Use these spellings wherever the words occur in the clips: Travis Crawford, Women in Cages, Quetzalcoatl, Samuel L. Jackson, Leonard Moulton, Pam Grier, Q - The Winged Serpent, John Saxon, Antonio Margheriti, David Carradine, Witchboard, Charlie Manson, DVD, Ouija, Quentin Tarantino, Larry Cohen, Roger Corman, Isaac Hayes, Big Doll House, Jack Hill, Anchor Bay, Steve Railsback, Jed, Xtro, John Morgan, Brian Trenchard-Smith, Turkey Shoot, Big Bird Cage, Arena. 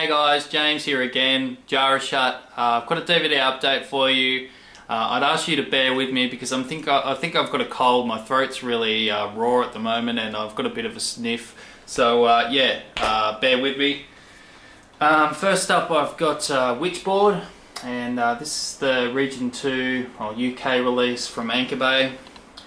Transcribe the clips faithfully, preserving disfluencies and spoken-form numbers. Hey guys, James here again, Jarashut. Uh, I've got a D V D update for you. Uh, I'd ask you to bear with me because I'm think I, I think I've got a cold. My throat's really uh, raw at the moment, and I've got a bit of a sniff. So uh, yeah, uh, bear with me. Um, first up, I've got uh, Witchboard, and uh, this is the Region Two or U K release from Anchor Bay.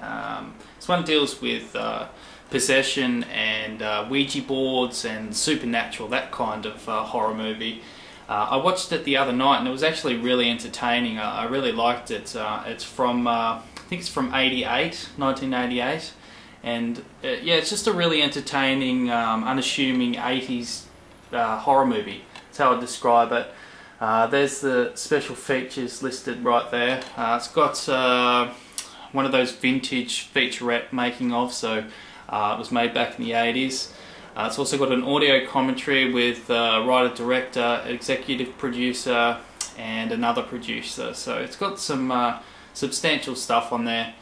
Um, this one deals with Uh, possession and uh, Ouija boards and supernatural, that kind of uh, horror movie. Uh, I watched it the other night and it was actually really entertaining. I, I really liked it. Uh, it's from, uh, I think it's from eighty-eight, nineteen eighty-eight, and uh, yeah, it's just a really entertaining, um, unassuming eighties uh, horror movie. That's how I describe it. Uh, there's the special features listed right there. Uh, it's got uh, one of those vintage featurette making of, so Uh, it was made back in the eighties. Uh, it's also got an audio commentary with uh, writer, director, executive producer, and another producer. So it's got some uh, substantial stuff on there.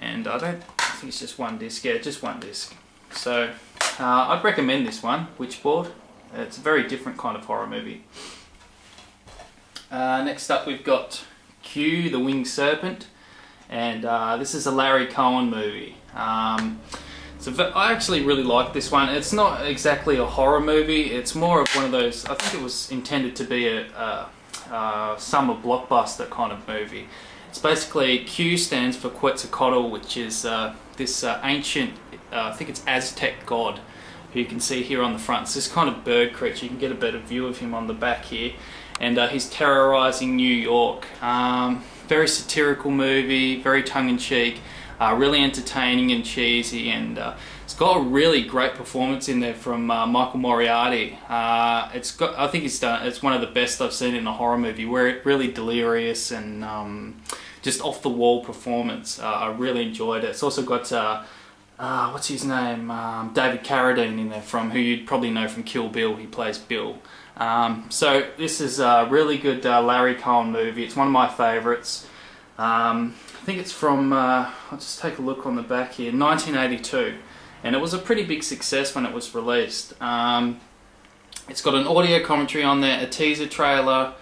And I don't I think it's just one disc. Yeah, just one disc. So uh, I'd recommend this one, Witchboard. It's a very different kind of horror movie. Uh, next up, we've got Q, The Winged Serpent, and uh, this is a Larry Cohen movie. Um, So I actually really like this one. It's not exactly a horror movie. It's more of one of those, I think it was intended to be a, a, a summer blockbuster kind of movie. It's basically, Q stands for Quetzalcoatl, which is uh, this uh, ancient, uh, I think it's Aztec god, who you can see here on the front. It's this kind of bird creature. You can get a better view of him on the back here. And uh, he's terrorizing New York. Um, very satirical movie, very tongue-in-cheek. Uh, really entertaining and cheesy, and uh, it's got a really great performance in there from uh, Michael Moriarty. Uh, it's got, I think it's done, it's one of the best I've seen in a horror movie, where it really delirious and um, just off the wall performance. Uh, I really enjoyed it. It's also got uh, uh, what's his name, um, David Carradine in there, from who you'd probably know from Kill Bill. He plays Bill. Um, so this is a really good uh, Larry Cohen movie. It's one of my favourites. Um, I think it's from, uh, I'll just take a look on the back here, nineteen eighty-two, and it was a pretty big success when it was released. Um, it's got an audio commentary on there, a teaser trailer,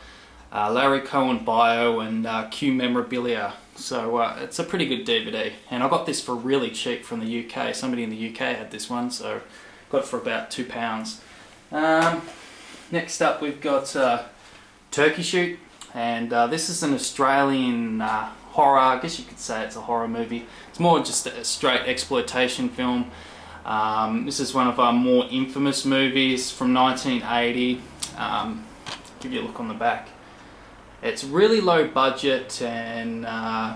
uh, Larry Cohen bio, and uh, Q memorabilia, so uh, it's a pretty good D V D, and I got this for really cheap from the U K. Somebody in the U K had this one, so got it for about two pounds. Um, next up, we've got uh, Turkey Shoot. And uh, this is an Australian uh, horror, I guess you could say it's a horror movie. It's more just a straight exploitation film. Um, this is one of our more infamous movies from nineteen eighty. Um, give you a look on the back. It's really low budget and uh,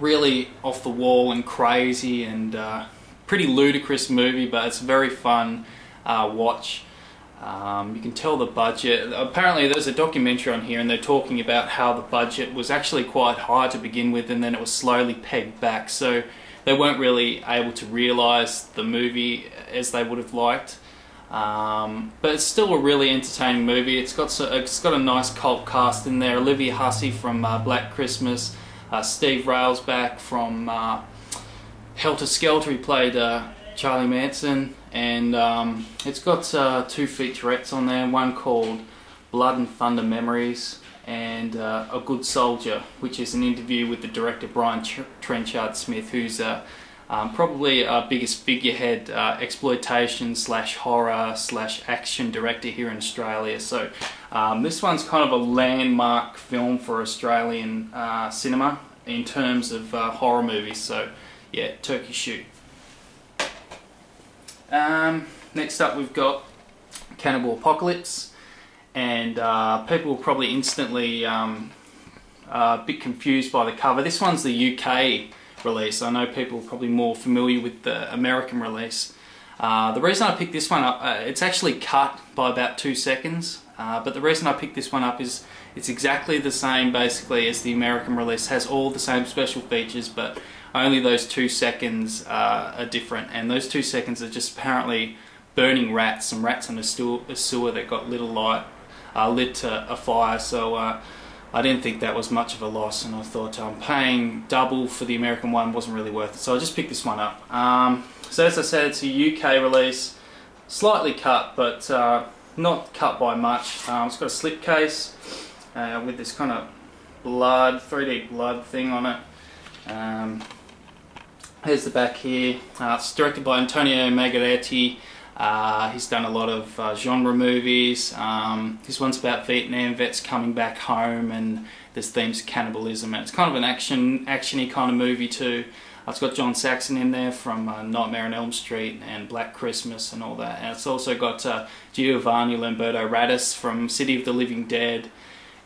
really off the wall and crazy, and uh, pretty ludicrous movie, but it's a very fun uh, watch. Um, you can tell the budget. Apparently there's a documentary on here, and they're talking about how the budget was actually quite high to begin with, and then it was slowly pegged back, so they weren't really able to realise the movie as they would have liked. Um, but it's still a really entertaining movie. It's got, so, it's got a nice cult cast in there. Olivia Hussey from uh, Black Christmas, uh, Steve Railsback from uh, Helter Skelter, he played uh, Charlie Manson, and um, it's got uh, two featurettes on there, one called Blood and Thunder Memories, and uh, A Good Soldier, which is an interview with the director Brian Trenchard-Smith, who's uh, um, probably our biggest figurehead uh, exploitation slash horror slash action director here in Australia. So um, this one's kind of a landmark film for Australian uh, cinema in terms of uh, horror movies, so yeah, Turkey Shoot. Um, next up, we've got Cannibal Apocalypse, and uh, people were probably instantly um, uh, a bit confused by the cover. This one's the U K release. I know people are probably more familiar with the American release. Uh, the reason I picked this one up, uh, it's actually cut by about two seconds, uh, but the reason I picked this one up is it's exactly the same basically as the American release. It has all the same special features, but only those two seconds uh, are different, and those two seconds are just apparently burning rats, some rats in a sewer that got little light, uh, lit to a fire, so uh, I didn't think that was much of a loss, and I thought um, paying double for the American one wasn't really worth it, so I just picked this one up. Um, so as I said, it's a U K release, slightly cut, but uh, not cut by much. Um, it's got a slip case uh, with this kind of blood, three D blood thing on it. Um, here's the back here. Uh, it's directed by Antonio Margheriti. Uh, he's done a lot of uh, genre movies. Um, this one's about Vietnam vets coming back home, and this theme's cannibalism. And it's kind of an action, actiony kind of movie too. It's got John Saxon in there from uh, Nightmare on Elm Street and Black Christmas and all that. And it's also got uh, Giovanni Lombardo Radice from City of the Living Dead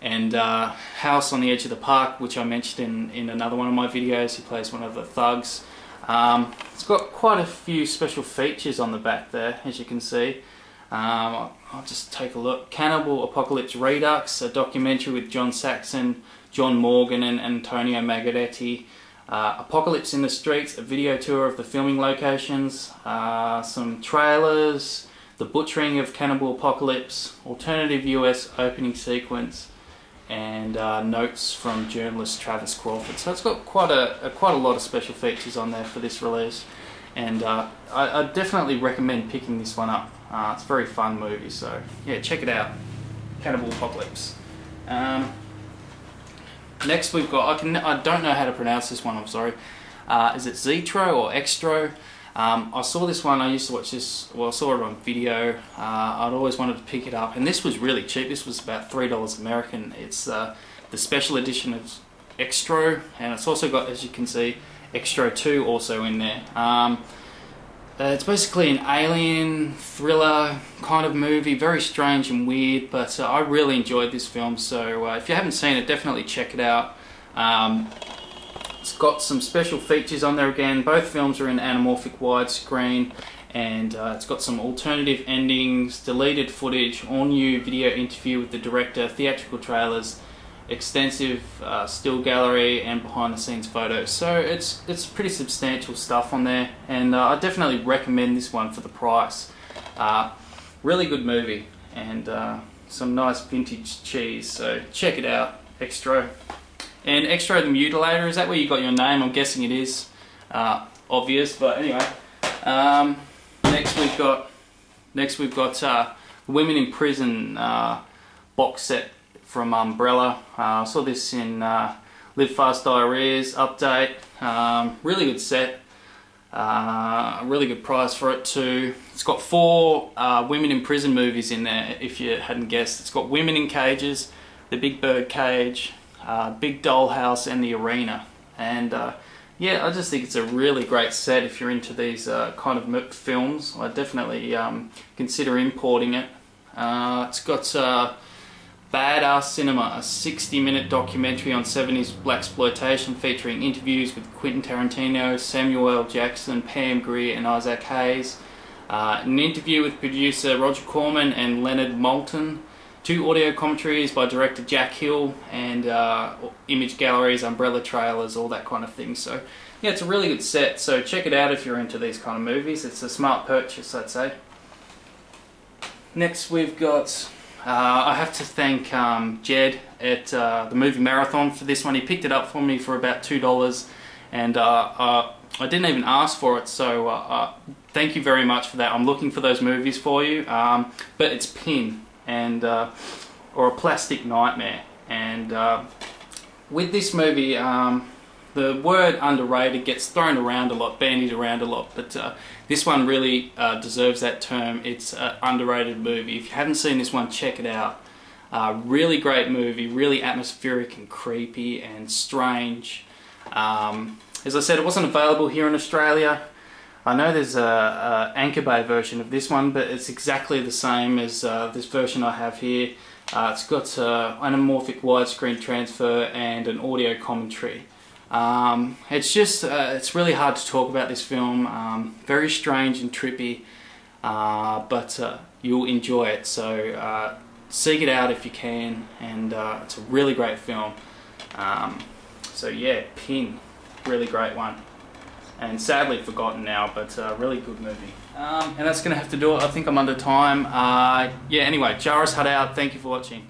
and uh, House on the Edge of the Park, which I mentioned in, in another one of my videos. He plays one of the thugs. Um, it's got quite a few special features on the back there, as you can see. Um, I'll just take a look. Cannibal Apocalypse Redux, a documentary with John Saxon, John Morgan and Antonio Margheriti. Uh, Apocalypse in the Streets, a video tour of the filming locations, uh, some trailers, The Butchering of Cannibal Apocalypse, Alternative U S Opening Sequence, and uh, notes from journalist Travis Crawford. So it's got quite a, a quite a lot of special features on there for this release, and uh, I, I definitely recommend picking this one up. Uh, it's a very fun movie, so yeah, check it out. Cannibal Apocalypse. Um, Next we've got, I can I don't know how to pronounce this one, I'm sorry. Uh, is it Xtro or Xtro? Um, I saw this one, I used to watch this, well I saw it on video. Uh, I'd always wanted to pick it up, and this was really cheap. This was about three dollars American. It's uh, the special edition of Xtro, and it's also got, as you can see, Xtro two also in there. Um, uh, it's basically an alien thriller kind of movie, very strange and weird, but uh, I really enjoyed this film, so uh, if you haven't seen it, definitely check it out. Um, it's got some special features on there again. Both films are in anamorphic widescreen, and uh, it's got some alternative endings, deleted footage, all-new video interview with the director, theatrical trailers, extensive uh, still gallery and behind-the-scenes photos. So it's it's pretty substantial stuff on there, and uh, I definitely recommend this one for the price. Uh, really good movie, and uh, some nice vintage cheese, so check it out, Xtro. And Xtro the Mutilator, is that where you got your name? I'm guessing it is. Uh, obvious, but anyway. Um, next we've got next we've got uh, Women in Prison uh, box set from Umbrella. I uh, saw this in uh, Live Fast Diarrhea's update. Um, really good set. Uh, really good price for it too. It's got four uh, Women in Prison movies in there, if you hadn't guessed. It's got Women in Cages, The Big Bird Cage, uh, Big Doll House and The Arena. And uh, yeah, I just think it's a really great set if you're into these uh, kind of films. I definitely um, consider importing it. Uh, it's got uh, Badass Cinema, a sixty minute documentary on seventies blaxploitation featuring interviews with Quentin Tarantino, Samuel L. Jackson, Pam Grier and Isaac Hayes. Uh, an interview with producer Roger Corman and Leonard Moulton. Two audio commentaries by director Jack Hill, and uh, image galleries, umbrella trailers, all that kind of thing. So yeah, it's a really good set, so check it out if you're into these kind of movies. It's a smart purchase, I'd say. Next we've got... Uh, I have to thank um, Jed at uh, the Movie Marathon for this one. He picked it up for me for about two dollars, and uh, uh, I didn't even ask for it, so uh, uh, thank you very much for that. I'm looking for those movies for you, um, but it's Pin, and uh, or A Plastic Nightmare. And uh, with this movie, um, the word underrated gets thrown around a lot, bandied around a lot, but uh, this one really uh, deserves that term. It's an underrated movie. If you haven't seen this one, check it out. Uh, really great movie, really atmospheric and creepy and strange. Um, as I said, it wasn't available here in Australia. I know there's a, a Anchor Bay version of this one, but it's exactly the same as uh, this version I have here. Uh, it's got uh, anamorphic widescreen transfer and an audio commentary. Um, it's just, uh, it's really hard to talk about this film. Um, very strange and trippy, uh, but uh, you'll enjoy it, so uh, seek it out if you can, and uh, it's a really great film. Um, so yeah, Pin, really great one, and sadly forgotten now, but a uh, really good movie. Um, and that's going to have to do it. I think I'm under time. Uh, yeah, anyway, Jarashut out, thank you for watching.